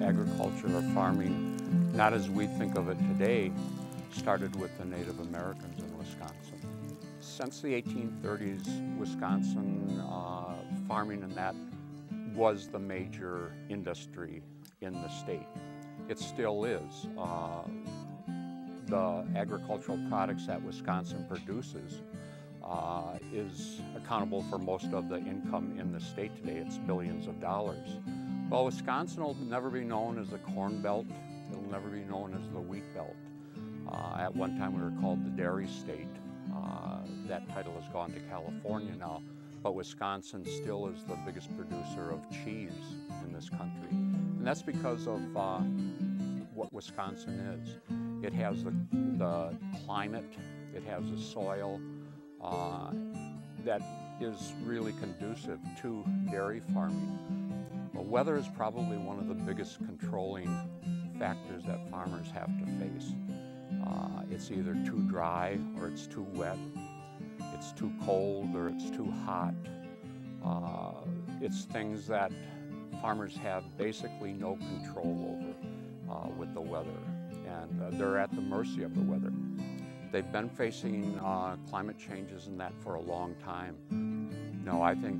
Agriculture or farming, not as we think of it today, started with the Native Americans in Wisconsin. Since the 1830s, Wisconsin farming and that was the major industry in the state. It still is. The agricultural products that Wisconsin produces is accountable for most of the income in the state today. It's billions of dollars. Well, Wisconsin will never be known as the Corn Belt. It'll never be known as the Wheat Belt. At one time we were called the Dairy State. That title has gone to California now, but Wisconsin still is the biggest producer of cheese in this country. And that's because of what Wisconsin is. It has the climate, it has the soil that is really conducive to dairy farming. Well, weather is probably one of the biggest controlling factors that farmers have to face. It's either too dry or it's too wet, it's too cold or it's too hot. It's things that farmers have basically no control over with the weather, and they're at the mercy of the weather. They've been facing climate changes and that for a long time. No, I think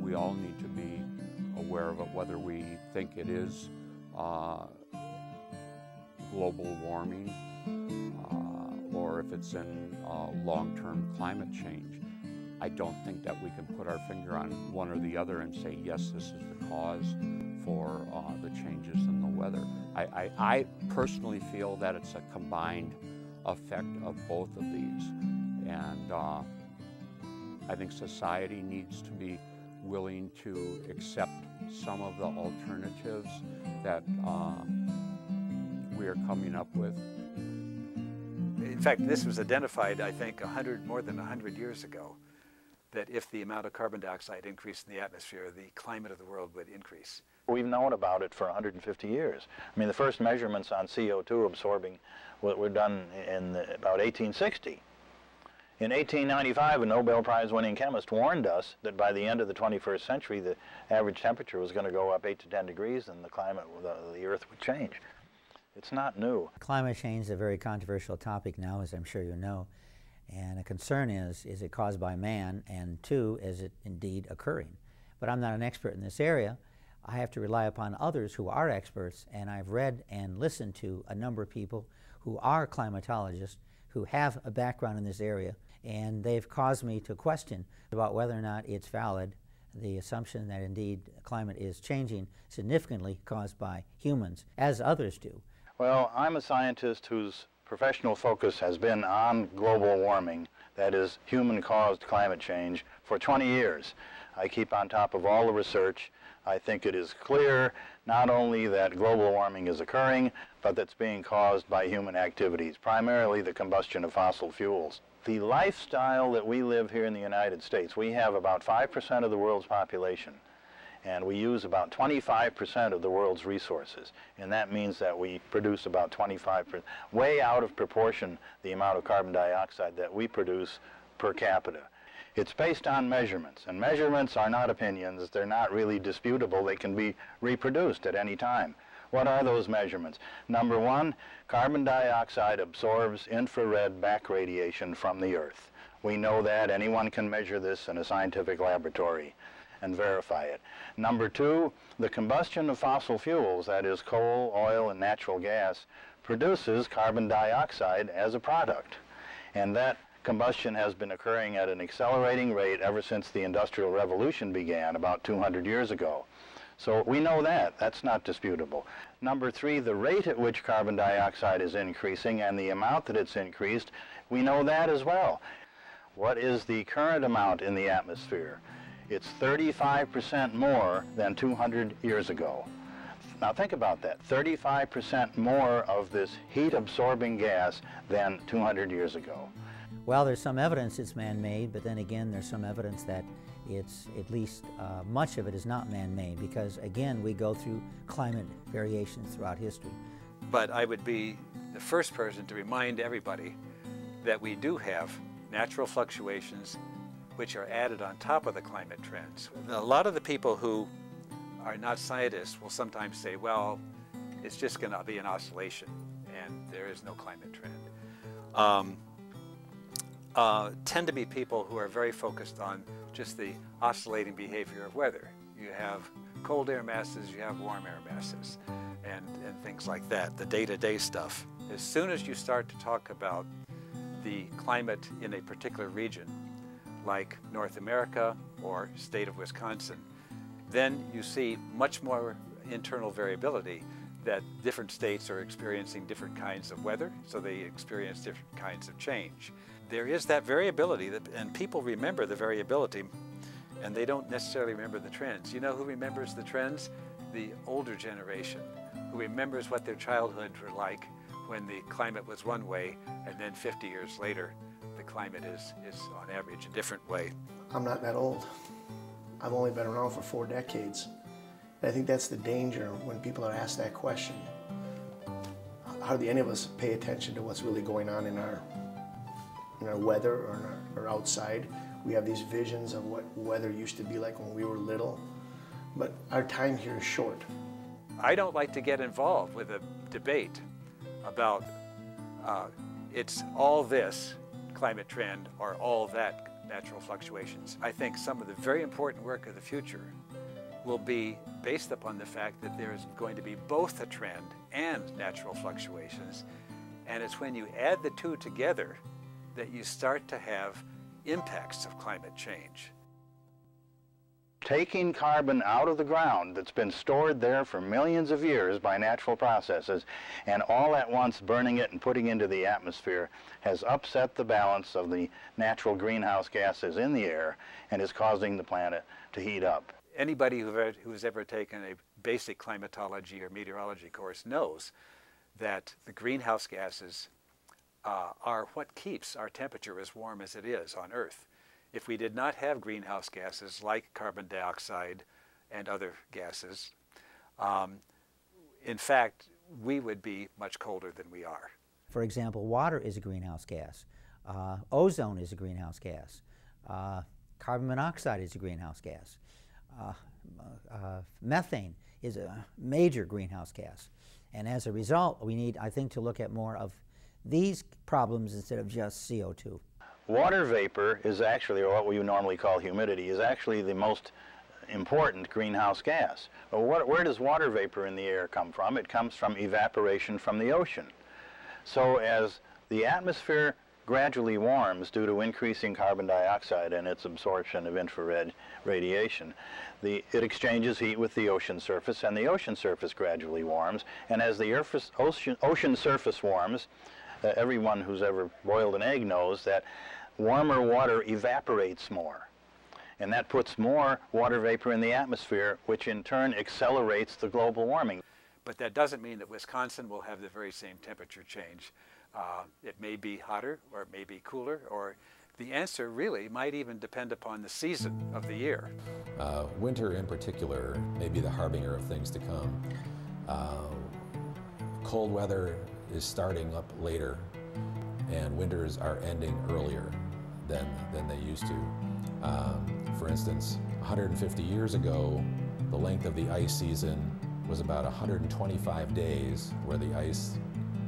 we all need to be aware of it, whether we think it is global warming or if it's in long-term climate change. I don't think that we can put our finger on one or the other and say, yes, this is the cause for the changes in the weather. I personally feel that it's a combined effect of both of these, and I think society needs to be willing to accept some of the alternatives that we are coming up with. In fact, this was identified, I think, more than 100 years ago, that if the amount of carbon dioxide increased in the atmosphere, the climate of the world would increase. We've known about it for 150 years. I mean, the first measurements on CO2 absorbing were done in about 1860. In 1895, a Nobel Prize-winning chemist warned us that by the end of the 21st century, the average temperature was going to go up 8 to 10 degrees and the climate of the Earth would change. It's not new. Climate change is a very controversial topic now, as I'm sure you know. And a concern is it caused by man? And two, is it indeed occurring? But I'm not an expert in this area. I have to rely upon others who are experts, and I've read and listened to a number of people who are climatologists who have a background in this area, and they've caused me to question about whether or not it's valid, the assumption that indeed climate is changing significantly caused by humans, as others do. Well, I'm a scientist whose professional focus has been on global warming, that is, human-caused climate change, for 20 years. I keep on top of all the research. I think it is clear not only that global warming is occurring, but that's being caused by human activities, primarily the combustion of fossil fuels. The lifestyle that we live here in the United States, we have about 5% of the world's population, and we use about 25% of the world's resources, and that means that we produce about 25%, way out of proportion, the amount of carbon dioxide that we produce per capita. It's based on measurements, and measurements are not opinions. They're not really disputable. They can be reproduced at any time. What are those measurements? Number one, carbon dioxide absorbs infrared back radiation from the Earth. We know that. Anyone can measure this in a scientific laboratory and verify it. Number two, the combustion of fossil fuels, that is coal, oil, and natural gas, produces carbon dioxide as a product, and that combustion has been occurring at an accelerating rate ever since the Industrial Revolution began about 200 years ago. So we know that. That's not disputable. Number three, the rate at which carbon dioxide is increasing and the amount that it's increased, we know that as well. What is the current amount in the atmosphere? It's 35% more than 200 years ago. Now think about that, 35% more of this heat-absorbing gas than 200 years ago. Well, there's some evidence it's man-made, but then again, there's some evidence that it's at least much of it is not man-made, because again, we go through climate variations throughout history. But I would be the first person to remind everybody that we do have natural fluctuations which are added on top of the climate trends. A lot of the people who are not scientists will sometimes say, well, it's just going to be an oscillation and there is no climate trend. Tend to be people who are very focused on just the oscillating behavior of weather. You have cold air masses, you have warm air masses, and things like that, the day-to-day stuff. As soon as you start to talk about the climate in a particular region, like North America or state of Wisconsin, then you see much more internal variability, that different states are experiencing different kinds of weather, so they experience different kinds of change. There is that variability, and people remember the variability, and they don't necessarily remember the trends. You know who remembers the trends? The older generation, who remembers what their childhood were like when the climate was one way, and then 50 years later, the climate is on average a different way. I'm not that old. I've only been around for 4 decades. And I think that's the danger when people are asked that question. Hardly any of us pay attention to what's really going on in our weather or outside. We have these visions of what weather used to be like when we were little, but our time here is short. I don't like to get involved with a debate about it's all this climate trend or all that natural fluctuations. I think some of the very important work of the future will be based upon the fact that there is going to be both a trend and natural fluctuations, and it's when you add the two together that you start to have impacts of climate change. Taking carbon out of the ground that's been stored there for millions of years by natural processes, and all at once burning it and putting it into the atmosphere, has upset the balance of the natural greenhouse gases in the air and is causing the planet to heat up. Anybody who's ever taken a basic climatology or meteorology course knows that the greenhouse gases are what keeps our temperature as warm as it is on Earth. If we did not have greenhouse gases like carbon dioxide and other gases, in fact, we would be much colder than we are. For example, water is a greenhouse gas. Ozone is a greenhouse gas. Carbon monoxide is a greenhouse gas. Methane is a major greenhouse gas, and as a result we need, I think, to look at more of these problems instead of just CO2. Water vapor is actually, or what we normally call humidity, is actually the most important greenhouse gas. Well, where does water vapor in the air come from? It comes from evaporation from the ocean. So as the atmosphere gradually warms due to increasing carbon dioxide and its absorption of infrared radiation, it exchanges heat with the ocean surface, and the ocean surface gradually warms. And as the ocean surface warms, everyone who's ever boiled an egg knows that warmer water evaporates more. And that puts more water vapor in the atmosphere, which in turn accelerates the global warming. But that doesn't mean that Wisconsin will have the very same temperature change. It may be hotter, or it may be cooler, or the answer really might even depend upon the season of the year. Winter in particular may be the harbinger of things to come. Cold weather is starting up later, and winters are ending earlier than they used to. For instance, 150 years ago, the length of the ice season was about 125 days, where the ice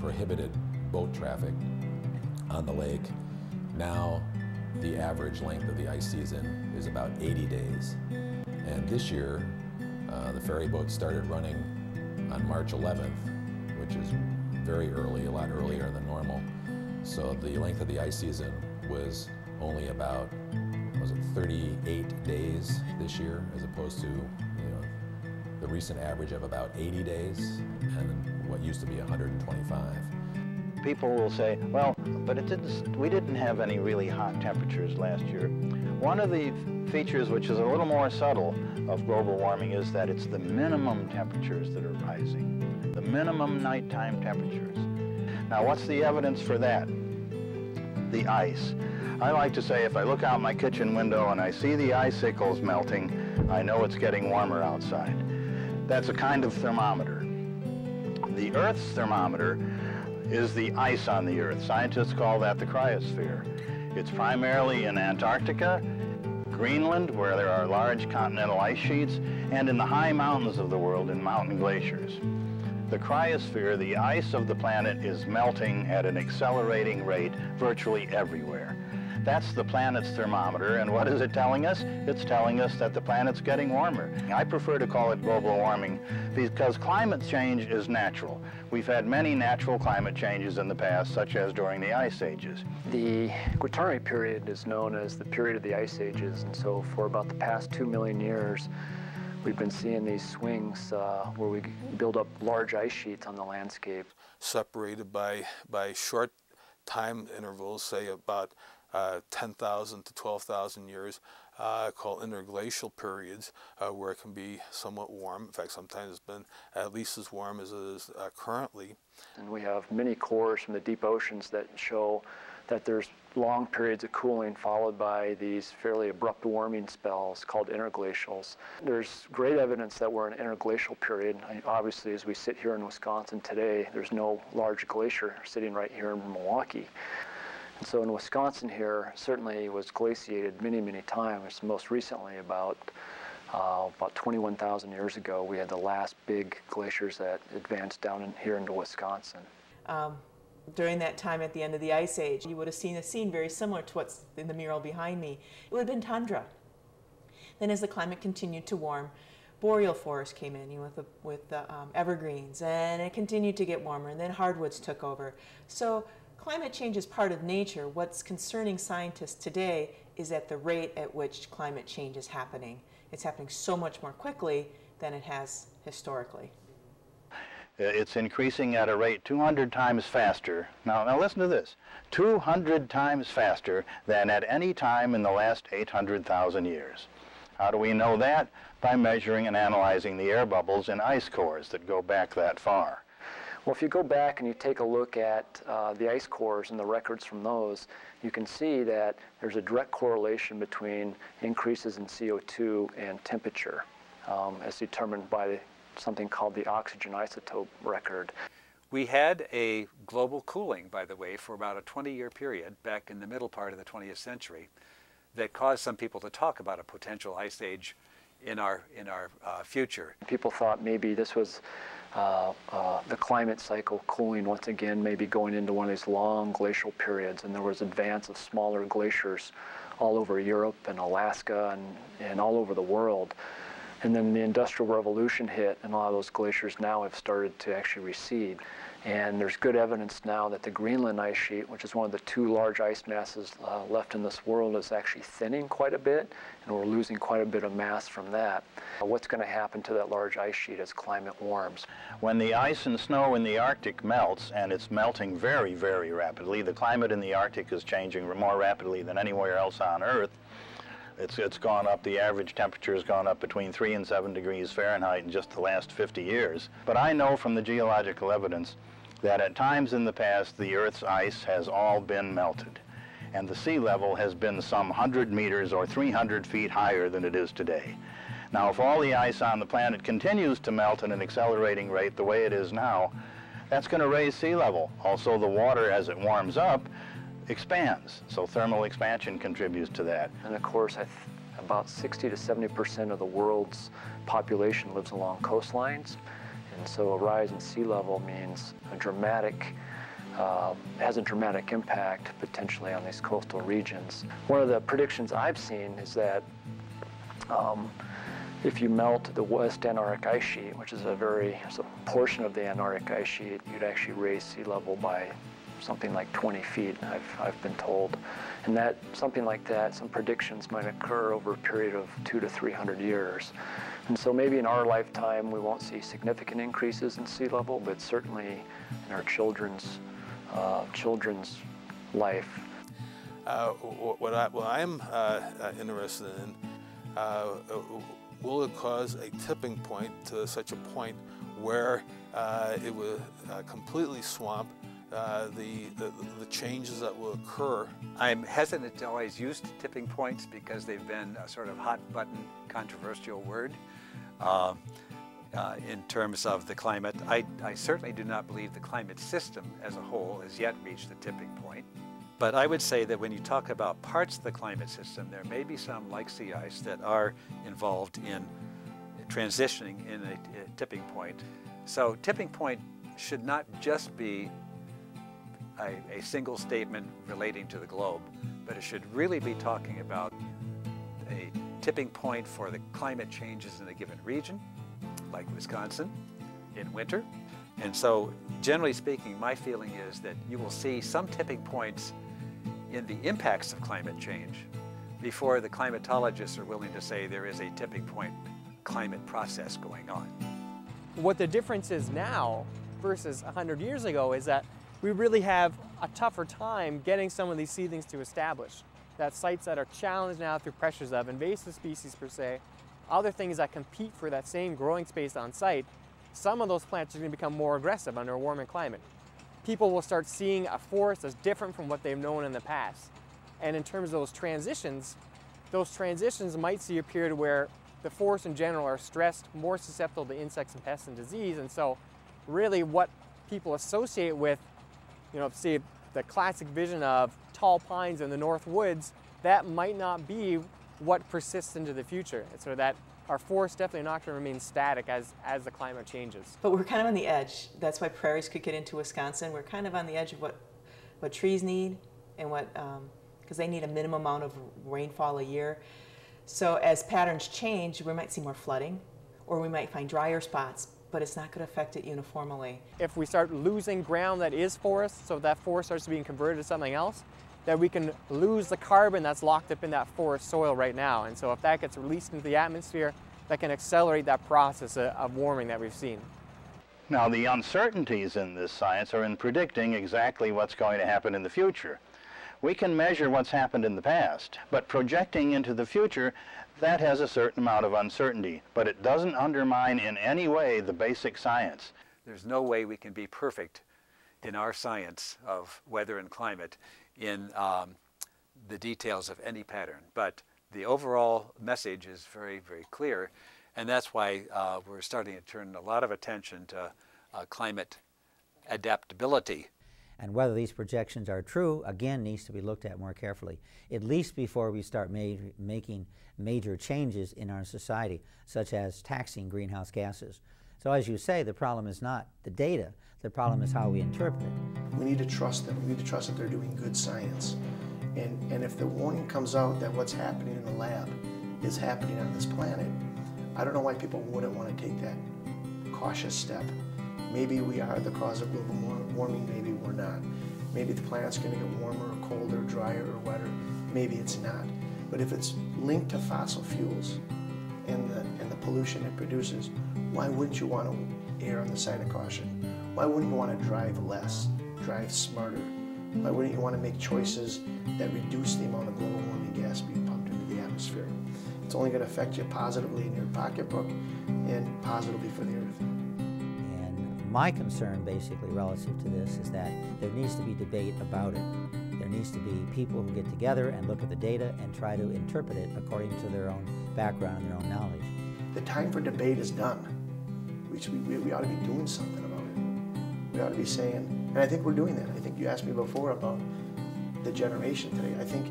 prohibited boat traffic on the lake. Now the average length of the ice season is about 80 days. And this year, the ferry boat started running on March 11th, which is very early, a lot earlier than normal. So the length of the ice season was only about, was it 38 days this year, as opposed to, the recent average of about 80 days and what used to be 125. People will say, well, but we didn't have any really hot temperatures last year. One of the features, which is a little more subtle, of global warming is that it's the minimum temperatures that are rising, the minimum nighttime temperatures. Now, what's the evidence for that? The ice. I like to say, if I look out my kitchen window and I see the icicles melting, I know it's getting warmer outside. That's a kind of thermometer. The Earth's thermometer is the ice on the Earth. Scientists call that the cryosphere. It's primarily in Antarctica, Greenland, where there are large continental ice sheets, and in the high mountains of the world in mountain glaciers. The cryosphere, the ice of the planet, is melting at an accelerating rate virtually everywhere. That's the planet's thermometer, and what is it telling us? It's telling us that the planet's getting warmer. I prefer to call it global warming because climate change is natural. We've had many natural climate changes in the past, such as during the ice ages. The Quaternary period is known as the period of the ice ages, and so for about the past 2 million years, we've been seeing these swings where we build up large ice sheets on the landscape. Separated by short time intervals, say about 10,000 to 12,000 years, called interglacial periods, where it can be somewhat warm. In fact, sometimes it's been at least as warm as it is currently. And we have many cores from the deep oceans that show that there's long periods of cooling followed by these fairly abrupt warming spells called interglacials. There's great evidence that we're in an interglacial period. Obviously, as we sit here in Wisconsin today, there's no large glacier sitting right here in Milwaukee. So in Wisconsin here, certainly was glaciated many, many times. Most recently, about 21,000 years ago, we had the last big glaciers that advanced down here into Wisconsin. During that time at the end of the Ice Age, you would have seen a scene very similar to what's in the mural behind me. It would have been tundra. Then as the climate continued to warm, boreal forest came in with the evergreens, and it continued to get warmer, and then hardwoods took over. So climate change is part of nature. What's concerning scientists today is at the rate at which climate change is happening. It's happening so much more quickly than it has historically. It's increasing at a rate 200 times faster. Now listen to this. 200 times faster than at any time in the last 800,000 years. How do we know that? By measuring and analyzing the air bubbles in ice cores that go back that far. Well, if you go back and you take a look at the ice cores and the records from those, you can see that there's a direct correlation between increases in CO2 and temperature, as determined by something called the oxygen isotope record. We had a global cooling, by the way, for about a 20-year period back in the middle part of the 20th century that caused some people to talk about a potential ice age in our future. People thought maybe this was the climate cycle cooling once again, maybe going into one of these long glacial periods, and there was advance of smaller glaciers all over Europe and Alaska and all over the world. And then the Industrial Revolution hit, and a lot of those glaciers now have started to actually recede. And there's good evidence now that the Greenland ice sheet, which is one of the two large ice masses left in this world, is actually thinning quite a bit, and we're losing quite a bit of mass from that. What's going to happen to that large ice sheet as climate warms? When the ice and snow in the Arctic melts, and it's melting very, very rapidly, the climate in the Arctic is changing more rapidly than anywhere else on Earth. It's gone up, the average temperature has gone up between 3 and 7 degrees Fahrenheit in just the last 50 years. But I know from the geological evidence that at times in the past, the Earth's ice has all been melted, and the sea level has been some 100 meters or 300 feet higher than it is today. Now, if all the ice on the planet continues to melt at an accelerating rate the way it is now, that's going to raise sea level. Also, the water, as it warms up, expands, so thermal expansion contributes to that. And of course, about 60% to 70% of the world's population lives along coastlines, and so a rise in sea level means has a dramatic impact potentially on these coastal regions. One of the predictions I've seen is that if you melt the West Antarctic ice sheet, which is it's a portion of the Antarctic ice sheet, you'd actually raise sea level by something like 20 feet, I've been told. And that something like that, some predictions might occur over a period of 200 to 300 years. And so maybe in our lifetime, we won't see significant increases in sea level, but certainly in our children's life. What I'm interested in, will it cause a tipping point to such a point where it will completely swamp the changes that will occur? I'm hesitant to always use tipping points because they've been a sort of hot button controversial word. in terms of the climate. I certainly do not believe the climate system as a whole has yet reached the tipping point. But I would say that when you talk about parts of the climate system, there may be some, like sea ice, that are involved in transitioning in a tipping point. So tipping point should not just be a single statement relating to the globe, but it should really be talking about a tipping point for the climate changes in a given region, like Wisconsin, in winter. And so, generally speaking, my feeling is that you will see some tipping points in the impacts of climate change before the climatologists are willing to say there is a tipping point climate process going on. What the difference is now versus 100 years ago is that we really have a tougher time getting some of these seedlings to establish. That sites that are challenged now through pressures of invasive species per se, other things that compete for that same growing space on site, some of those plants are going to become more aggressive under a warming climate. People will start seeing a forest as different from what they've known in the past. And in terms of those transitions might see a period where the forests in general are stressed, more susceptible to insects and pests and disease. And so really what people associate with, you know, see the classic vision of tall pines in the north woods, that might not be what persists into the future. It's sort of that our forests definitely are not going to remain static as the climate changes. But we're kind of on the edge. That's why prairies could get into Wisconsin. We're kind of on the edge of what trees need and what, because they need a minimum amount of rainfall a year. So as patterns change, we might see more flooding, or we might find drier spots, but it's not going to affect it uniformly. If we start losing ground that is forest, so that forest starts being converted to something else, that we can lose the carbon that's locked up in that forest soil right now. And so if that gets released into the atmosphere, that can accelerate that process of warming that we've seen. Now, the uncertainties in this science are in predicting exactly what's going to happen in the future. We can measure what's happened in the past, but projecting into the future, that has a certain amount of uncertainty, but it doesn't undermine in any way the basic science. There's no way we can be perfect in our science of weather and climate in the details of any pattern, but the overall message is very, very clear, and that's why we're starting to turn a lot of attention to climate adaptability. And whether these projections are true, again, needs to be looked at more carefully, at least before we start making major changes in our society, such as taxing greenhouse gases. So as you say, the problem is not the data, the problem is how we interpret it. We need to trust them. We need to trust that they're doing good science. And if the warning comes out that what's happening in the lab is happening on this planet, I don't know why people wouldn't want to take that cautious step. Maybe we are the cause of global warming, maybe we're not. Maybe the planet's going to get warmer or colder, drier or wetter, maybe it's not. But if it's linked to fossil fuels and the pollution it produces, why wouldn't you want to err on the side of caution? Why wouldn't you want to drive less, drive smarter? Why wouldn't you want to make choices that reduce the amount of global warming gas being pumped into the atmosphere? It's only going to affect you positively in your pocketbook and positively for the earth. And my concern basically relative to this is that there needs to be debate about it. There needs to be people who get together and look at the data and try to interpret it according to their own background and their own knowledge. The time for debate is done. We ought to be doing something about it. We ought to be saying, and I think we're doing that. I think you asked me before about the generation today. I think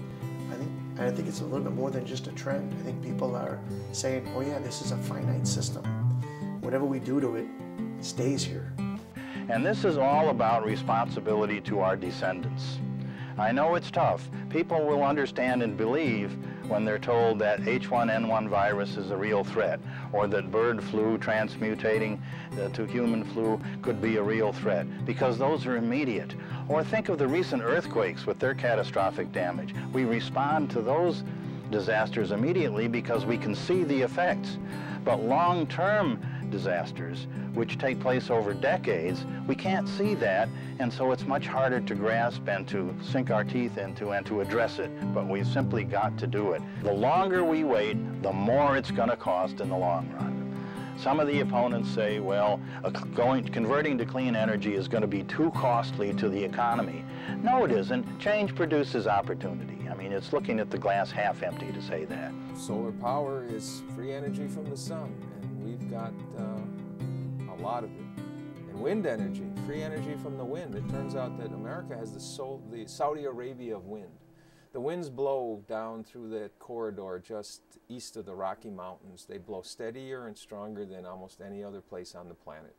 it's a little bit more than just a trend. I think people are saying, oh yeah, this is a finite system. Whatever we do to it, it stays here. And this is all about responsibility to our descendants. I know it's tough. People will understand and believe when they're told that H1N1 virus is a real threat, or that bird flu transmutating to human flu could be a real threat, because those are immediate. Or think of the recent earthquakes with their catastrophic damage. We respond to those disasters immediately because we can see the effects. But long-term disasters, which take place over decades, we can't see that, and so it's much harder to grasp and to sink our teeth into and to address it, but we've simply got to do it. The longer we wait, the more it's going to cost in the long run. Some of the opponents say, well, converting to clean energy is going to be too costly to the economy. No, it isn't. Change produces opportunity. I mean, it's looking at the glass half empty to say that. Solar power is free energy from the sun. We've got a lot of it. And wind energy, free energy from the wind. It turns out that America has the Saudi Arabia of wind. The winds blow down through that corridor just east of the Rocky Mountains. They blow steadier and stronger than almost any other place on the planet.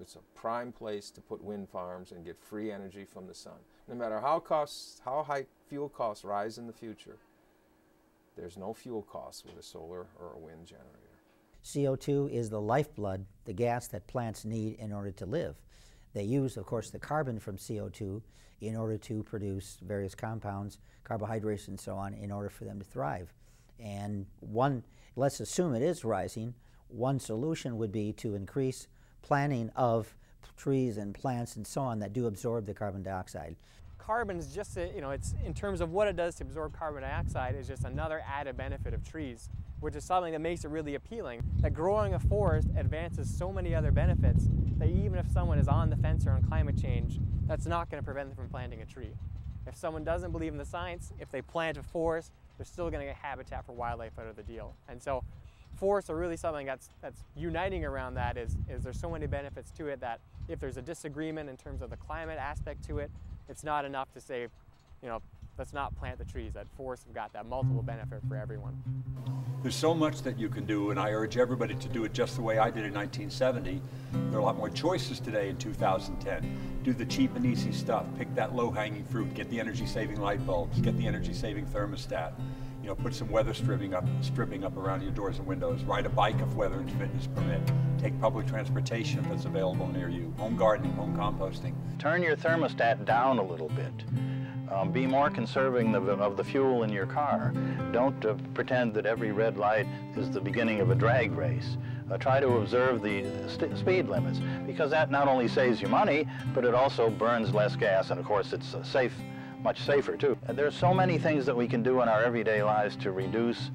It's a prime place to put wind farms and get free energy from the sun. No matter how high fuel costs rise in the future, there's no fuel costs with a solar or a wind generator. CO2 is the lifeblood, the gas that plants need in order to live. They use, of course, the carbon from CO2 in order to produce various compounds, carbohydrates and so on, in order for them to thrive. And let's assume it is rising, one solution would be to increase planting of trees and plants and so on that do absorb the carbon dioxide. Carbon is just, it's in terms of what it does to absorb carbon dioxide is just another added benefit of trees, which is something that makes it really appealing. That growing a forest advances so many other benefits that even if someone is on the fence around climate change, that's not going to prevent them from planting a tree. If someone doesn't believe in the science, if they plant a forest, they're still going to get habitat for wildlife out of the deal. And so forests are really something that's uniting around that is there's so many benefits to it that if there's a disagreement in terms of the climate aspect to it, it's not enough to say, let's not plant the trees. That forests have got that multiple benefit for everyone. There's so much that you can do, and I urge everybody to do it just the way I did in 1970. There are a lot more choices today in 2010. Do the cheap and easy stuff. Pick that low-hanging fruit. Get the energy-saving light bulbs. Get the energy-saving thermostat. Put some weather stripping up around your doors and windows. Ride a bike if weather and fitness permit. Take public transportation if it's available near you. Home gardening, home composting. Turn your thermostat down a little bit. Be more conserving of the fuel in your car. Don't pretend that every red light is the beginning of a drag race. Try to observe the speed limits, because that not only saves you money, but it also burns less gas, and of course it's much safer too. There's so many things that we can do in our everyday lives to reduce.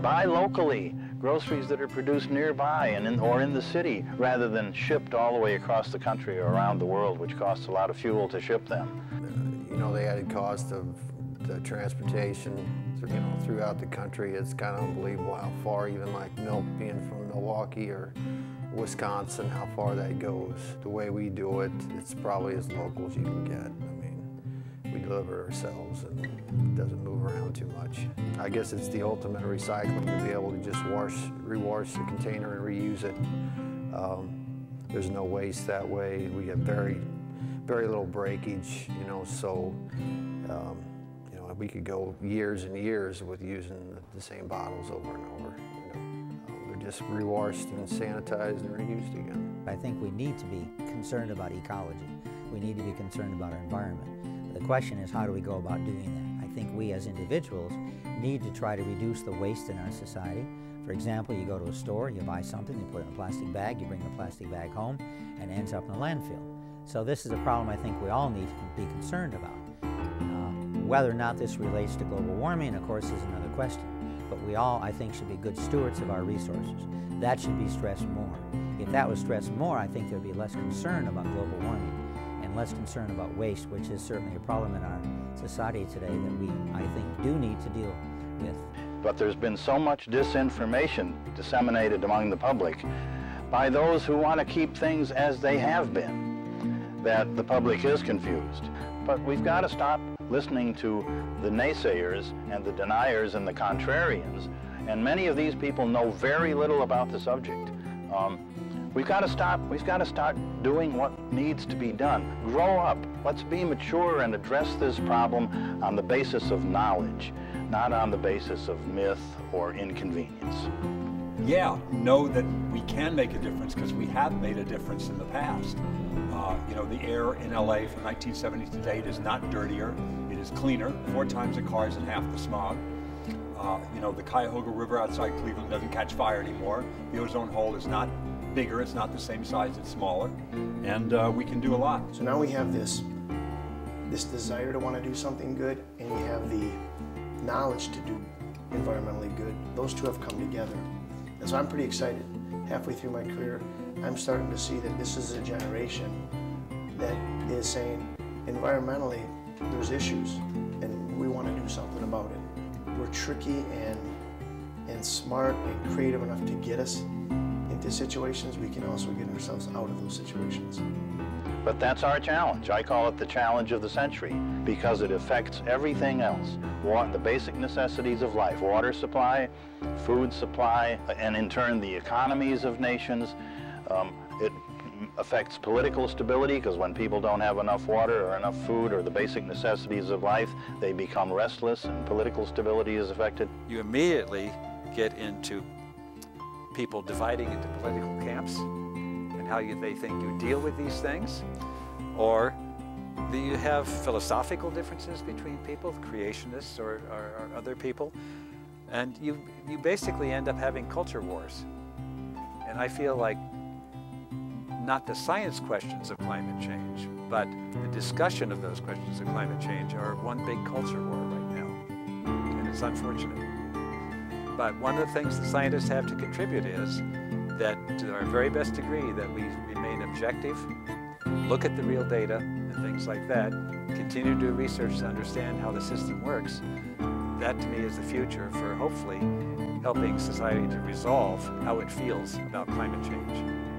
Buy locally, groceries that are produced nearby and or in the city, rather than shipped all the way across the country or around the world, which costs a lot of fuel to ship them. The added cost of the transportation, throughout the country, it's kind of unbelievable how far, even like milk being from Milwaukee or Wisconsin, how far that goes. The way we do it, it's probably as local as you can get. We deliver it ourselves and it doesn't move around too much. I guess it's the ultimate recycling to be able to just rewash the container and reuse it. There's no waste that way. We have very little breakage, so we could go years and years with using the same bottles over and over. They're just re-washed and sanitized and reused again. I think we need to be concerned about ecology. We need to be concerned about our environment. The question is, how do we go about doing that? I think we as individuals need to try to reduce the waste in our society. For example, you go to a store, you buy something, you put it in a plastic bag, you bring the plastic bag home, and it ends up in a landfill. So this is a problem I think we all need to be concerned about. Whether or not this relates to global warming, of course, is another question. But we all, I think, should be good stewards of our resources. That should be stressed more. If that was stressed more, I think there'd be less concern about global warming and less concern about waste, which is certainly a problem in our society today that we, I think, do need to deal with. But there's been so much disinformation disseminated among the public by those who want to keep things as they have been, that the public is confused. But we've got to stop listening to the naysayers and the deniers and the contrarians, and many of these people know very little about the subject. We've got to start doing what needs to be done. Grow up. Let's be mature and address this problem on the basis of knowledge, not on the basis of myth or inconvenience. Yeah, know that we can make a difference because we have made a difference in the past. The air in LA from 1970 to date is not dirtier, it is cleaner, 4 times the cars and half the smog. The Cuyahoga River outside Cleveland doesn't catch fire anymore. The ozone hole is not bigger, it's not the same size, it's smaller, and we can do a lot. So now we have this desire to want to do something good, and we have the knowledge to do environmentally good. Those two have come together. And so I'm pretty excited. Halfway through my career, I'm starting to see that this is a generation that is saying, environmentally, there's issues, and we want to do something about it. We're tricky and smart and creative enough to get us in into situations, we can also get ourselves out of those situations. But that's our challenge. I call it the challenge of the century because it affects everything else. The basic necessities of life, water supply, food supply, and in turn the economies of nations. It affects political stability because when people don't have enough water or enough food or the basic necessities of life, they become restless and political stability is affected. You immediately get into people dividing into political camps. How they think you deal with these things, or do you have philosophical differences between people, creationists or other people, and you basically end up having culture wars. And I feel like not the science questions of climate change, but the discussion of those questions of climate change are one big culture war right now, and it's unfortunate. But one of the things the scientists have to contribute is that to our very best degree that we remain objective, look at the real data and things like that, continue to do research to understand how the system works. That to me is the future for hopefully helping society to resolve how it feels about climate change.